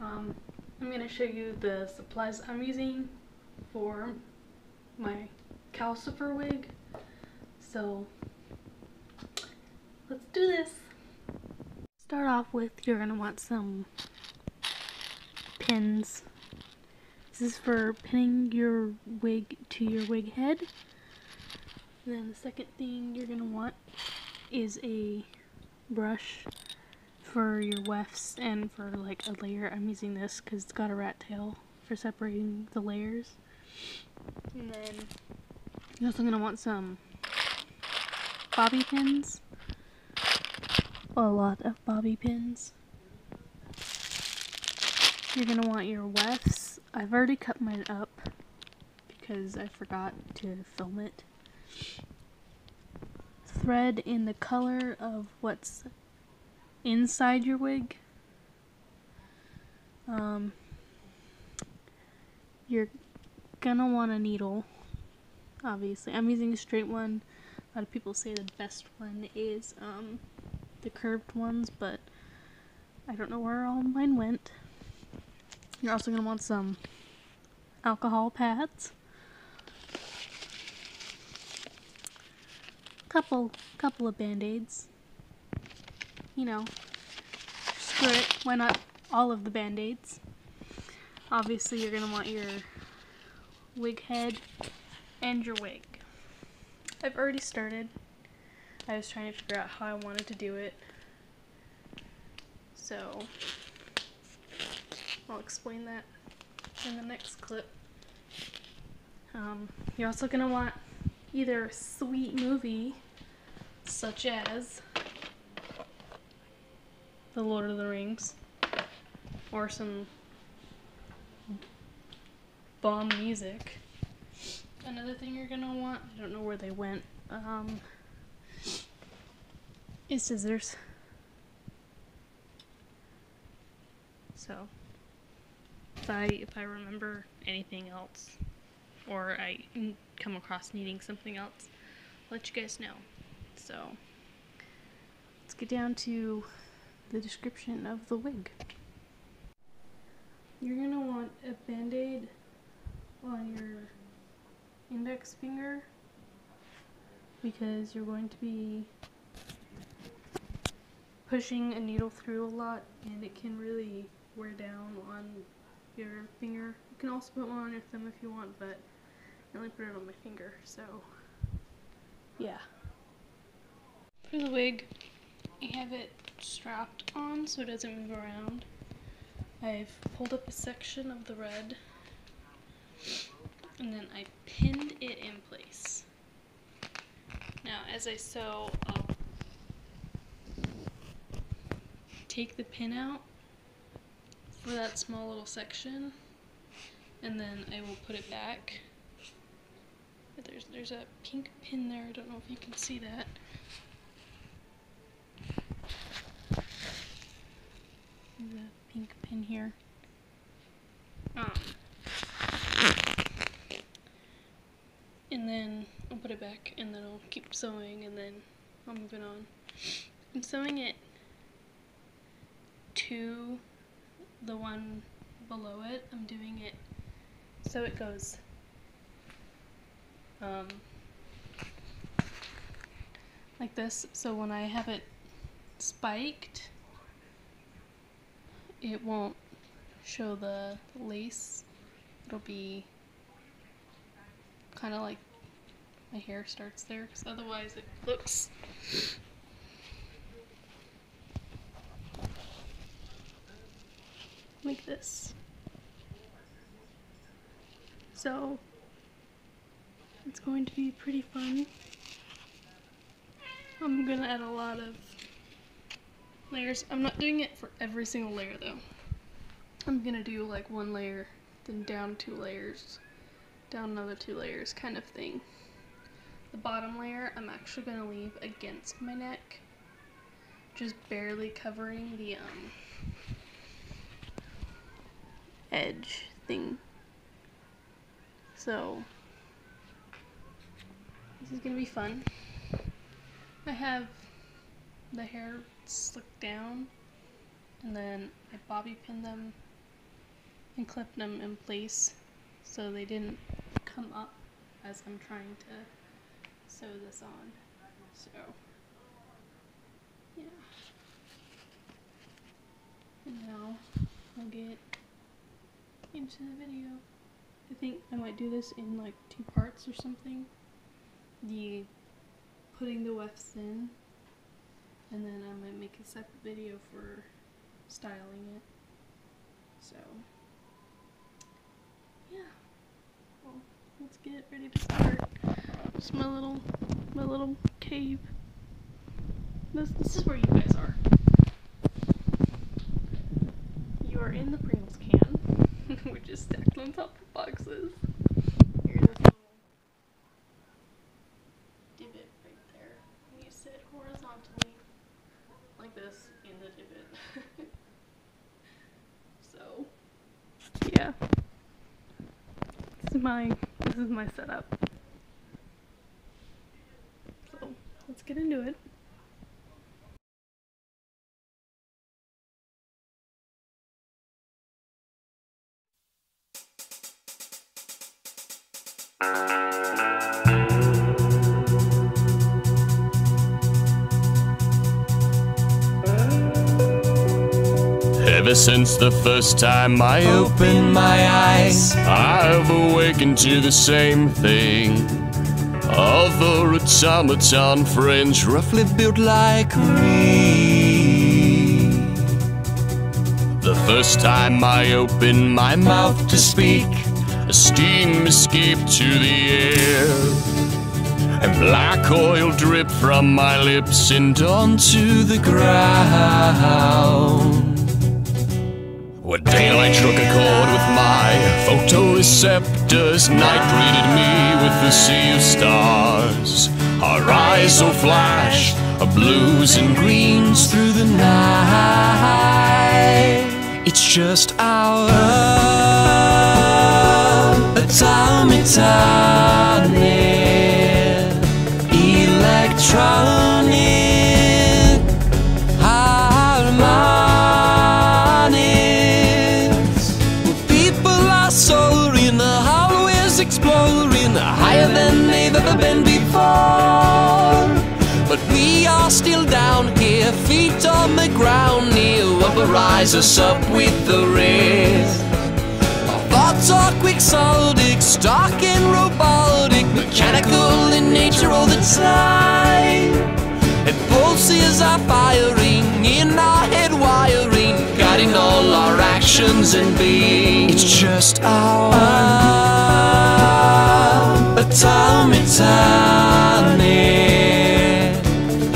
I'm going to show you the supplies I'm using for my Calcifer wig. So let's do this. Start off with, you're going to want some pins. This is for pinning your wig to your wig head. And then the second thing you're going to want is a brush for your wefts and for like a layer. I'm using this because it's got a rat tail for separating the layers. And then you're also going to want some bobby pins. A lot of bobby pins. You're going to want your wefts. I've already cut mine up because I forgot to film it. Thread in the color of what's inside your wig. You're gonna want a needle, obviously. I'm using a straight one. A lot of people say the best one is the curved ones, but I don't know where all mine went. You're also going to want some alcohol pads. Couple of band-aids. You know, screw it, why not all of the band-aids? Obviously you're going to want your wig head and your wig. I've already started. I was trying to figure out how I wanted to do it. So I'll explain that in the next clip. You're also going to want either a sweet movie, such as The Lord of the Rings, or some bomb music. Another thing you're going to want, I don't know where they went, is scissors. So if I remember anything else, or I come across needing something else, I'll let you guys know. So let's get down to the description of the wig. You're going to want a band-aid on your index finger because you're going to be pushing a needle through a lot and it can really wear down on your finger. You can also put one on your thumb if you want, but I only put it on my finger, so yeah. For the wig, I have it strapped on so it doesn't move around. I've pulled up a section of the red and then I pinned it in place. Now as I sew, I'll take the pin out for that small little section, and then I will put it back. There's a pink pin there, I don't know if you can see that. There's a pink pin here. And then I'll put it back, and then I'll keep sewing, and then I'll move it on. I'm sewing it to the one below it. I'm doing it so it goes like this, so when I have it spiked it won't show the lace. It'll be kind of like my hair starts there, because otherwise it looks like this. So it's going to be pretty fun. I'm gonna add a lot of layers. I'm not doing it for every single layer though. I'm gonna do like one layer, then down two layers, down another two layers kind of thing. The bottom layer I'm actually gonna leave against my neck, just barely covering the edge thing. So this is gonna be fun. I have the hair slicked down and then I bobby pin them and clipped them in place so they didn't come up as I'm trying to sew this on. So, yeah. And now we'll get into the video. I think I might do this in like 2 parts or something. The putting the wefts in, and then I might make a separate video for styling it. So, yeah. Well, let's get ready to start. It's my little cave. This is where you guys are. You are in the Pringles can, which is stacked on top of boxes. Here's this little divot right there. And you sit horizontally like this in the divot. So, yeah. This is my setup. So, let's get into it. Ever since the first time I opened my eyes, I've awakened to the same thing. Other automaton fringe, roughly built like me. The first time I opened my mouth to speak, a steam escaped to the air, and black oil dripped from my lips and onto the ground. When daylight struck a chord with my photoreceptors, night greeted me with the sea of stars. Horizontal flash of blues and greens through the night. It's just our automaton electronic. Still down here, feet on the ground, near what rise us up with the rest. Our thoughts are quixotic, stark and robotic, mechanical in nature all the time. And pulses are firing in our head wiring, guiding all our actions and being. It's just our automaton.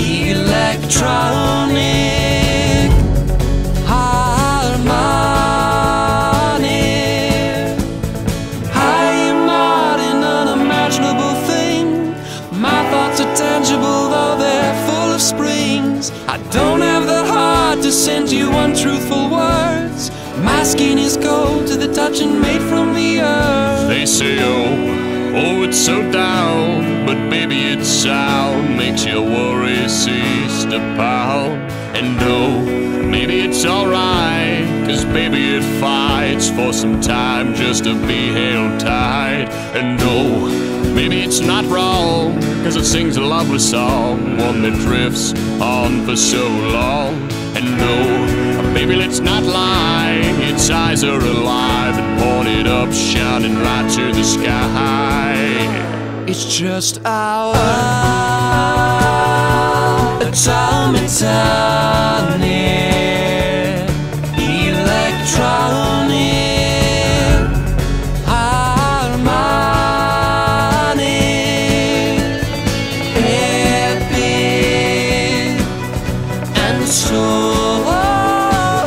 Electronic harmonic, I am not an unimaginable thing. My thoughts are tangible, though they're full of springs. I don't have the heart to send you untruthful words. My skin is cold to the touch and made from the earth. They say, oh, it's so down, but baby, its sound makes your worry cease to pound. And oh, maybe it's alright, 'cause baby, it fights for some time just to be held tight. And oh, maybe it's not wrong, 'cause it sings a lovely song, one that drifts on for so long. And oh, baby, let's not lie, its eyes are alive and pointed up, shining right to the sky. It's just our automaton electronic harmonic, epic and so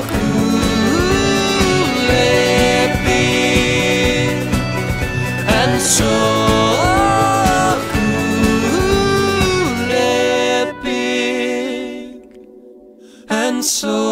cool, epic and so. So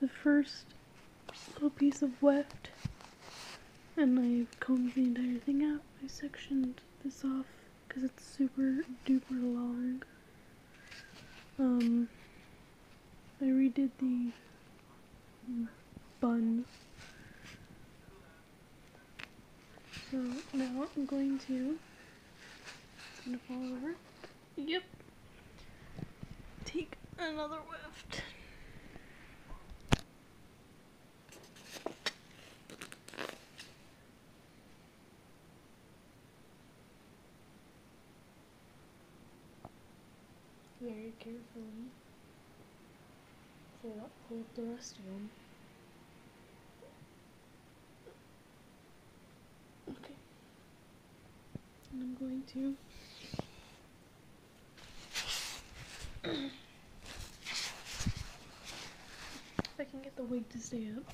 the first little piece of weft, and I've combed the entire thing out. I sectioned this off because it's super duper long. I redid the bun. So now I'm going to, it's going to fall over. Yep. Take another weft. Very carefully, so I don't pull up the rest of them. Okay, and I'm going to, if I can get the wig to stay up,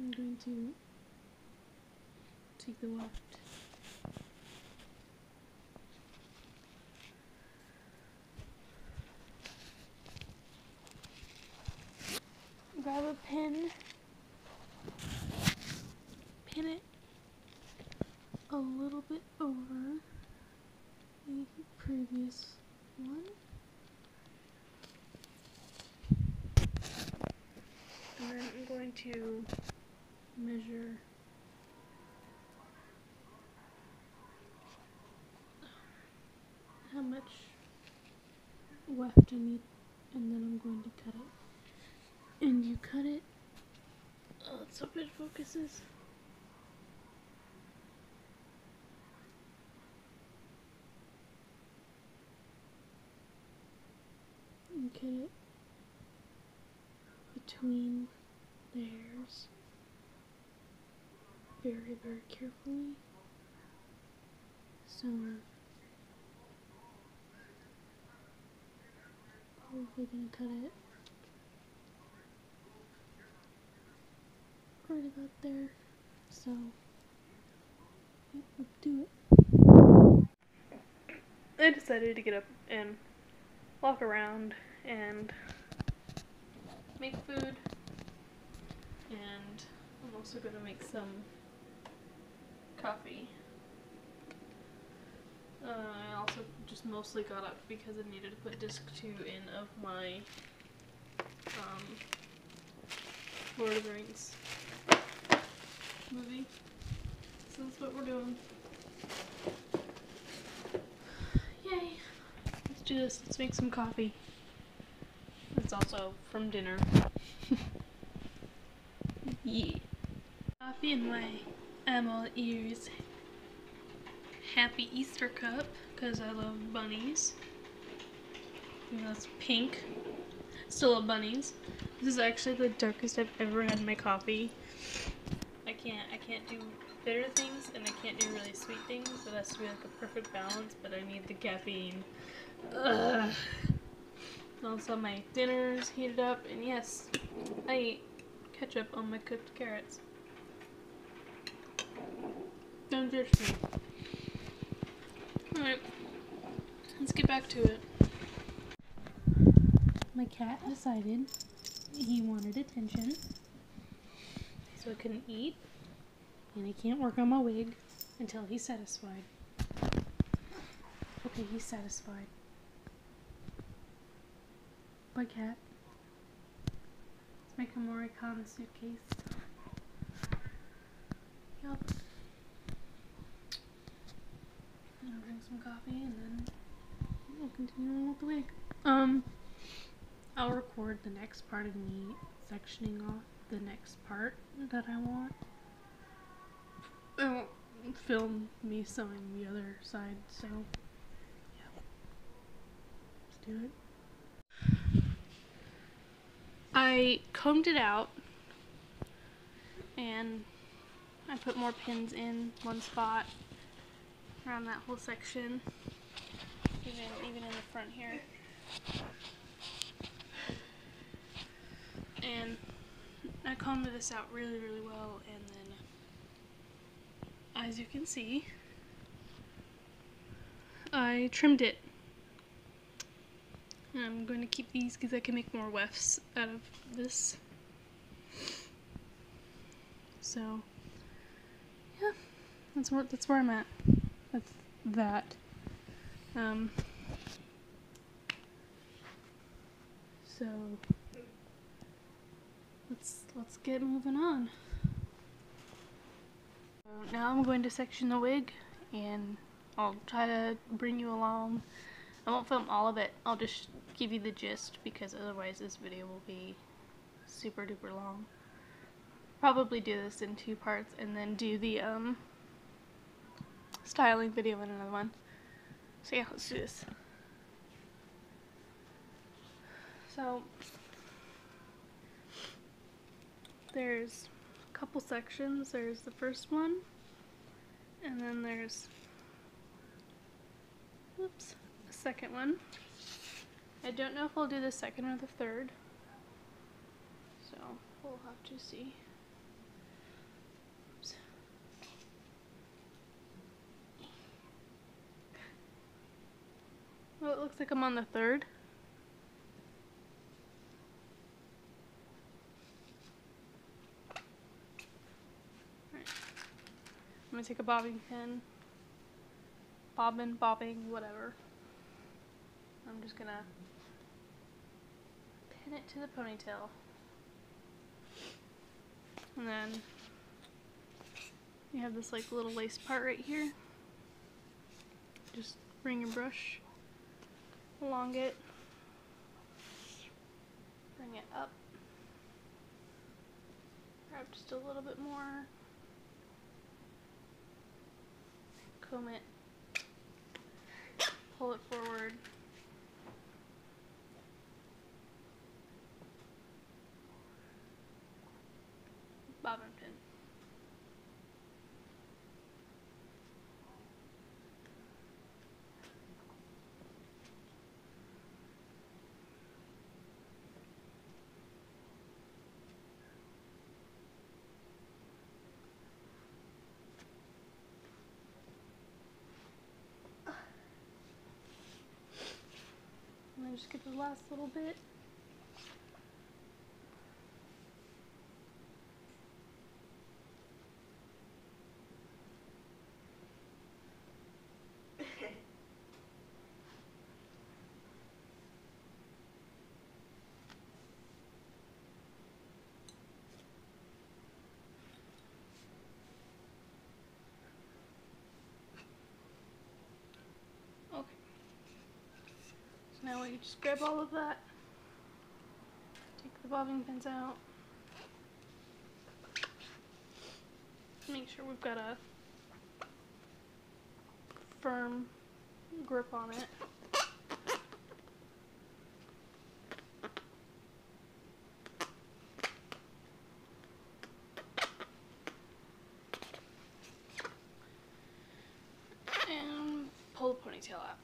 I'm going to take the weft. Grab a pin, pin it a little bit over the previous one, and then I'm going to measure how much weft I need, and then I'm going to cut it. And you cut it. Oh, let's hope it focuses. You cut it between the hairs very, very carefully. So probably gonna cut it right about there, so let's do it. I decided to get up and walk around and make food, and I'm also going to make some coffee. I also just mostly got up because I needed to put disc 2 in of my Lord of the Rings movie. So that's what we're doing. Yay! Let's do this. Let's make some coffee. It's also from dinner. Yeah. Coffee in my Emma Ears Happy Easter cup, because I love bunnies. And that's pink. Still love bunnies. This is actually the darkest I've ever had in my coffee. I can't do bitter things, and I can't do really sweet things, so it has to be like a perfect balance, but I need the caffeine. Ugh. Also, my dinner's heated up, and yes, I ate ketchup on my cooked carrots. Don't judge me. Alright, let's get back to it. My cat decided he wanted attention, so I couldn't eat, and I can't work on my wig until he's satisfied. Okay, he's satisfied. Bye, cat. It's my Kumoricon suitcase. Yup. I'll drink some coffee, and then we'll continue on with the wig. I'll record the next part of me sectioning off the next part that I want. I won't film me sewing the other side, so yeah. Let's do it. I combed it out, and I put more pins in one spot around that whole section, even in the front here. And I combed this out really, really well, and then, as you can see, I trimmed it. And I'm going to keep these because I can make more wefts out of this. So yeah, that's where I'm at. That's that. So let's get moving on. So now I'm going to section the wig, and I'll try to bring you along. I won't film all of it, I'll just give you the gist, because otherwise this video will be super duper long. Probably do this in two parts and then do the styling video in another one. So yeah, let's do this. So there's a couple sections. There's the first one, and then there's the second one. I don't know if I'll do the second or the third, so we'll have to see. Oops. Well, it looks like I'm on the third. Alright. I'm gonna take a bobbing pin. Bobbing, whatever. I'm just gonna pin it to the ponytail. And then you have this like little lace part right here. Just bring your brush along it. Bring it up. Grab just a little bit more. Comb it. Pull it forward. Bobbin pin. Just get the last little bit. Now you just grab all of that, take the bobbing pins out, make sure we've got a firm grip on it. And pull the ponytail out.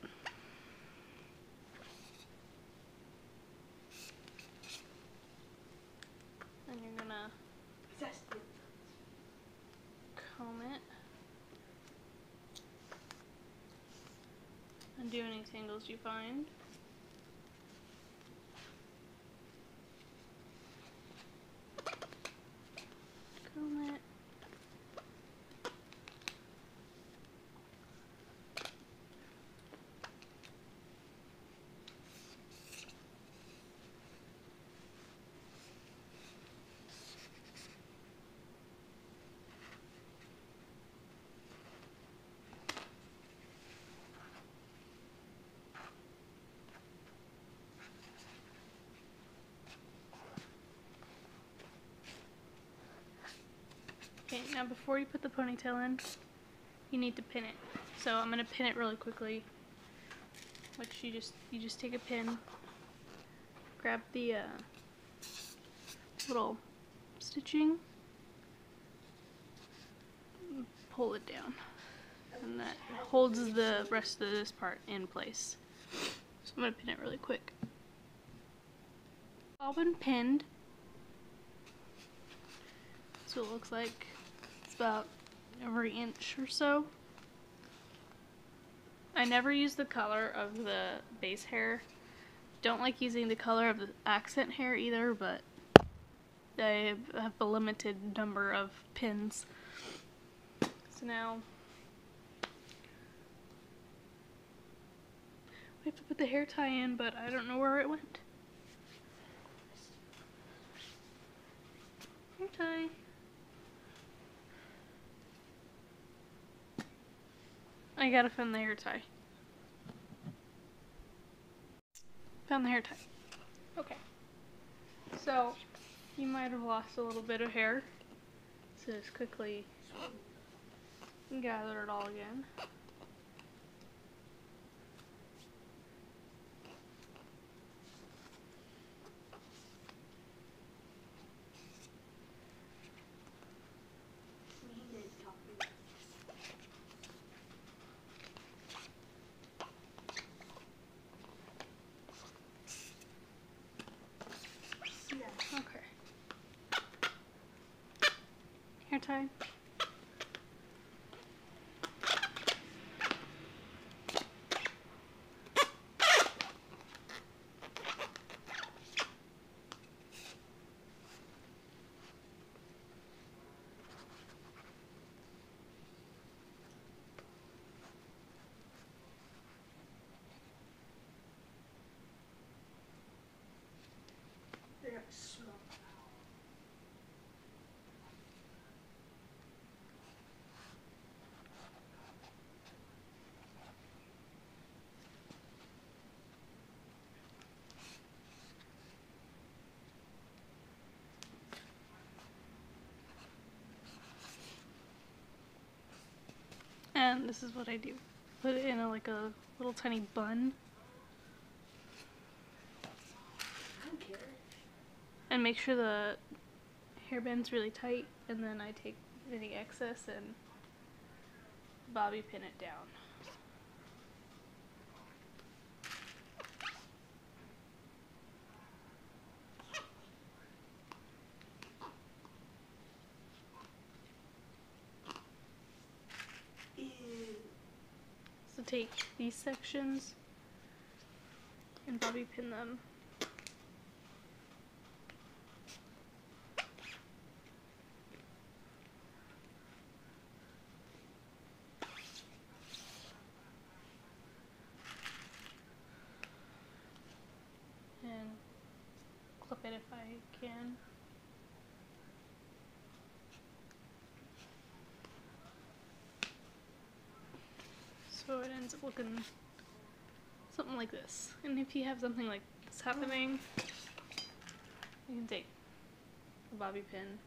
Do any tangles you find. Comb it. Okay, now before you put the ponytail in, you need to pin it. So I'm gonna pin it really quickly. Which you just take a pin, grab the little stitching, pull it down, and that holds the rest of this part in place. So I'm gonna pin it really quick. Bobbin pinned. That's what it looks like. About every inch or so. I never use the color of the base hair. Don't like using the color of the accent hair either, but I have a limited number of pins. So now we have to put the hair tie in, but I don't know where it went. Hair tie. I gotta find the hair tie. Found the hair tie. Okay. So, you might have lost a little bit of hair. So just quickly gather it all again. Tie. Yes. And this is what I do. Put it in a, like a little tiny bun. I don't care. And make sure the hairband's really tight, and then I take any excess and bobby pin it down. Take these sections and bobby pin them. And clip it if I can. So it ends up looking something like this. And if you have something like this happening, you can take a bobby pin.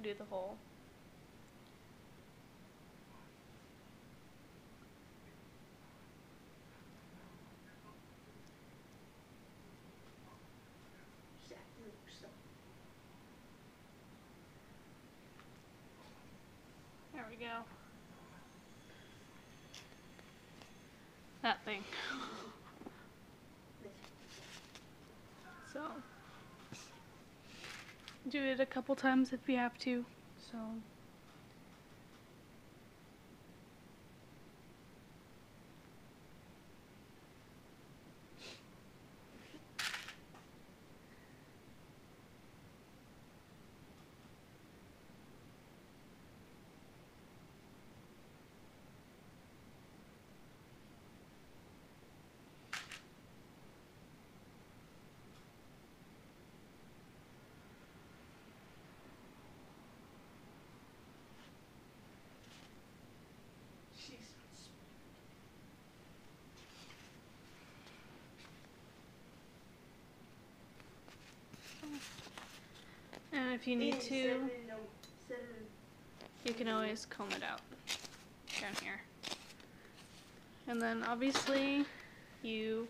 Do the hole. Go. That thing. So, do it a couple times if you have to. So, and if you need to, you can always comb it out down here. And then obviously you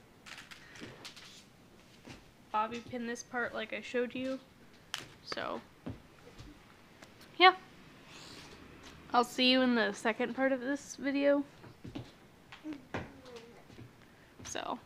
bobby pin this part like I showed you. So yeah, I'll see you in the second part of this video. So.